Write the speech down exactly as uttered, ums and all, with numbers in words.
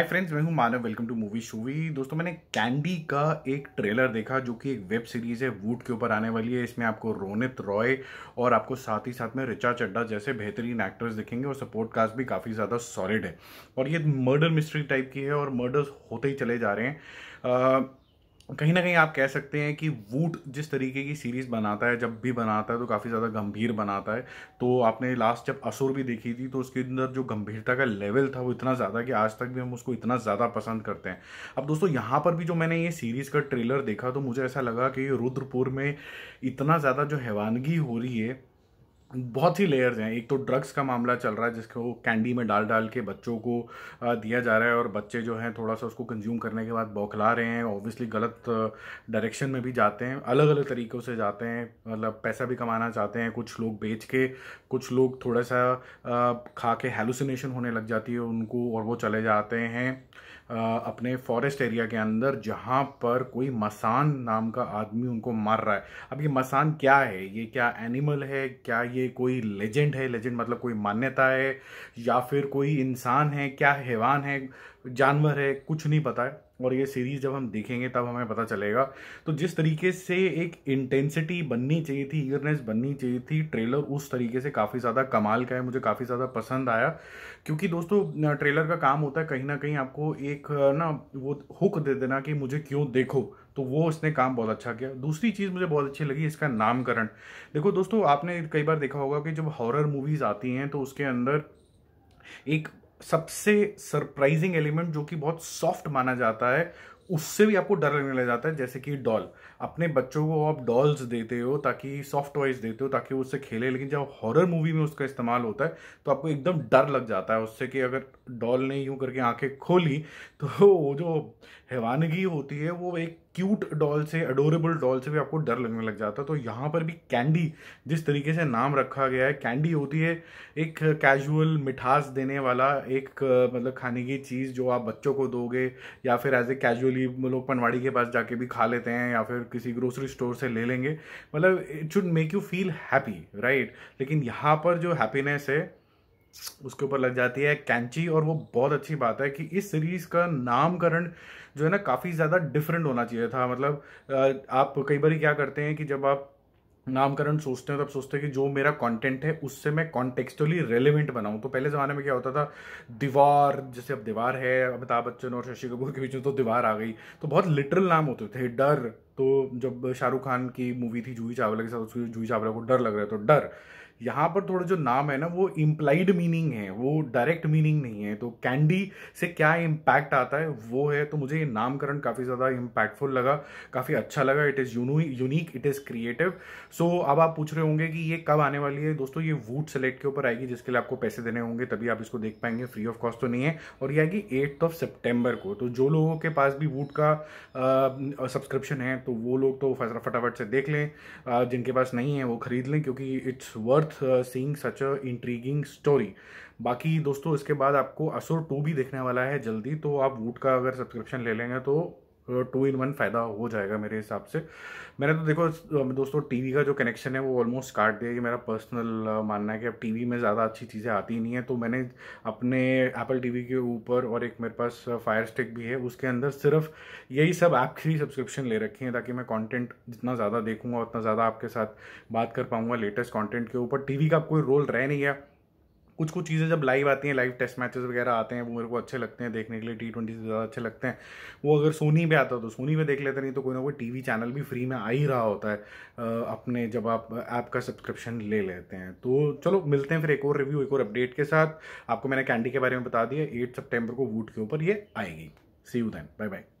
हाय friends, मैं हूं Manav. Welcome to movie शूवी। दोस्तों, मैंने कैंडी का एक ट्रेलर देखा जो कि एक वेब सीरीज़ है, वूट के ऊपर आने वाली है। इसमें आपको रोनित रॉय और आपको साथ ही साथ में रिचा चड्ढा जैसे बेहतरीन एक्टर्स दिखेंगे और सपोर्ट कास्ट भी काफ़ी ज़्यादा सॉलिड है। और ये मर्डर मिस्ट्री टाइप की है और मर्डर्स होते ही चले जा रहे हैं। आ, कहीं ना कहीं आप कह सकते हैं कि वूट जिस तरीके की सीरीज़ बनाता है, जब भी बनाता है तो काफ़ी ज़्यादा गंभीर बनाता है। तो आपने लास्ट जब असुर भी देखी थी तो उसके अंदर जो गंभीरता का लेवल था वो इतना ज़्यादा कि आज तक भी हम उसको इतना ज़्यादा पसंद करते हैं। अब दोस्तों, यहाँ पर भी जो मैंने ये सीरीज़ का ट्रेलर देखा तो मुझे ऐसा लगा कि रुद्रपुर में इतना ज़्यादा जो हैवानगी हो रही है, बहुत ही लेयर्स हैं। एक तो ड्रग्स का मामला चल रहा है जिसको कैंडी में डाल डाल के बच्चों को दिया जा रहा है और बच्चे जो हैं थोड़ा सा उसको कंज्यूम करने के बाद बौखला रहे हैं। ऑब्वियसली गलत डायरेक्शन में भी जाते हैं, अलग अलग तरीक़ों से जाते हैं, मतलब पैसा भी कमाना चाहते हैं। कुछ लोग बेच के, कुछ लोग थोड़ा सा खा के हैलुसिनेशन होने लग जाती है उनको और वो चले जाते हैं अपने फॉरेस्ट एरिया के अंदर, जहाँ पर कोई मसान नाम का आदमी उनको मार रहा है। अब ये मसान क्या है, ये क्या एनिमल है, क्या ये कोई लेजेंड है? लेजेंड मतलब कोई मान्यता है या फिर कोई इंसान है, क्या हैवान है, जानवर है, कुछ नहीं पता है। और ये सीरीज़ जब हम देखेंगे तब हमें पता चलेगा। तो जिस तरीके से एक इंटेंसिटी बननी चाहिए थी, ईयरनेस बननी चाहिए थी, ट्रेलर उस तरीके से काफ़ी ज़्यादा कमाल का है, मुझे काफ़ी ज़्यादा पसंद आया। क्योंकि दोस्तों, ट्रेलर का काम होता है कहीं ना कहीं आपको एक ना वो हुक दे देना कि मुझे क्यों देखो, तो वो उसने काम बहुत अच्छा किया। दूसरी चीज़ मुझे बहुत अच्छी लगी, इसका नामकरण। देखो दोस्तों, आपने कई बार देखा होगा कि जब हॉरर मूवीज़ आती हैं तो उसके अंदर एक सबसे सरप्राइजिंग एलिमेंट जो कि बहुत सॉफ्ट माना जाता है, उससे भी आपको डर लगने लग जाता है। जैसे कि डॉल, अपने बच्चों को आप डॉल्स देते हो ताकि सॉफ्ट टॉयज देते हो ताकि उससे खेले, लेकिन जब हॉरर मूवी में उसका इस्तेमाल होता है तो आपको एकदम डर लग जाता है उससे कि अगर डॉल ने यूं करके आंखें खोली तो वो जो हैवानगी होती है वो एक क्यूट डॉल से, अडोरेबल डॉल से भी आपको डर लगने लग जाता है। तो यहाँ पर भी कैंडी, जिस तरीके से नाम रखा गया है, कैंडी होती है एक कैजुअल मिठास देने वाला, एक मतलब खाने की चीज़ जो आप बच्चों को दोगे या फिर एज ए कैजुअली लोग पनवाड़ी के पास जाके भी खा लेते हैं या फिर किसी ग्रोसरी स्टोर से ले लेंगे। मतलब it should make you feel happy, right? लेकिन यहाँ पर जो हैप्पीनेस है उसके ऊपर लग जाती है कैंची। और वो बहुत अच्छी बात है कि इस सीरीज़ का नामकरण जो है ना काफ़ी ज़्यादा डिफरेंट होना चाहिए था। मतलब आप कई बार क्या करते हैं कि जब आप नामकरण सोचते हैं तब सोचते हैं कि जो मेरा कंटेंट है उससे मैं कॉन्टेक्स्टुअली रेलेवेंट बनाऊं। तो पहले ज़माने में क्या होता था, दीवार, जैसे अब दीवार है, अमिताभ बच्चन और शशि कपूर के बीच में तो दीवार आ गई, तो बहुत लिटरल नाम होते थे। डर, तो जब शाहरुख खान की मूवी थी जूही चावला के साथ, उसकी जूही चावला को डर लग रहा है तो डर। यहाँ पर थोड़ा जो नाम है ना वो इम्प्लाइड मीनिंग है, वो डायरेक्ट मीनिंग नहीं है। तो कैंडी से क्या इम्पैक्ट आता है वो है। तो मुझे ये नामकरण काफ़ी ज़्यादा इम्पैक्टफुल लगा, काफ़ी अच्छा लगा। It is unique, it is creative. So अब आप पूछ रहे होंगे कि ये कब आने वाली है। दोस्तों, ये वूट सेलेक्ट के ऊपर आएगी, जिसके लिए आपको पैसे देने होंगे तभी आप इसको देख पाएंगे, फ्री ऑफ कॉस्ट तो नहीं है। और ये आएगी एट्थ ऑफ सेप्टेम्बर को। तो जो लोगों के पास भी वूट का सब्सक्रिप्शन है तो वो लोग तो फटाफट से देख लें, आ, जिनके पास नहीं है वो खरीद लें, क्योंकि it's worth seeing such a intriguing story. बाकी दोस्तों, इसके बाद आपको असुर टू भी देखने वाला है जल्दी, तो आप वूट का अगर सब्सक्रिप्शन ले लेंगे तो टू इन वन फ़ायदा हो जाएगा मेरे हिसाब से। मैंने तो देखो दोस्तों, टीवी का जो कनेक्शन है वो ऑलमोस्ट काट दिया। ये मेरा पर्सनल मानना है कि अब टीवी में ज़्यादा अच्छी चीज़ें आती नहीं है, तो मैंने अपने एप्पल टीवी के ऊपर और एक मेरे पास फायर स्टिक भी है, उसके अंदर सिर्फ यही सब ऐप की सब्सक्रिप्शन ले रखी हैं ताकि मैं कॉन्टेंट जितना ज़्यादा देखूँगा उतना ज़्यादा आपके साथ बात कर पाऊँगा लेटेस्ट कॉन्टेंट के ऊपर। टीवी का कोई रोल रह नहीं गया। कुछ कुछ चीज़ें जब लाइव आती हैं, लाइव टेस्ट मैचेस वगैरह आते हैं, वो मेरे को अच्छे लगते हैं देखने के लिए, टी ट्वेंटी से ज़्यादा अच्छे लगते हैं। वो अगर सोनी पे आता तो सोनी पे देख लेते, नहीं तो कोई ना कोई टीवी चैनल भी फ्री में आ ही रहा होता है अपने, जब आप ऐप का सब्सक्रिप्शन ले लेते हैं। तो चलो मिलते हैं फिर एक और रिव्यू, एक और अपडेट के साथ। आपको मैंने कैंडी के बारे में बता दिया, एट सेप्टेम्बर को वूट के ऊपर ये आएगी। See you then, bye bye.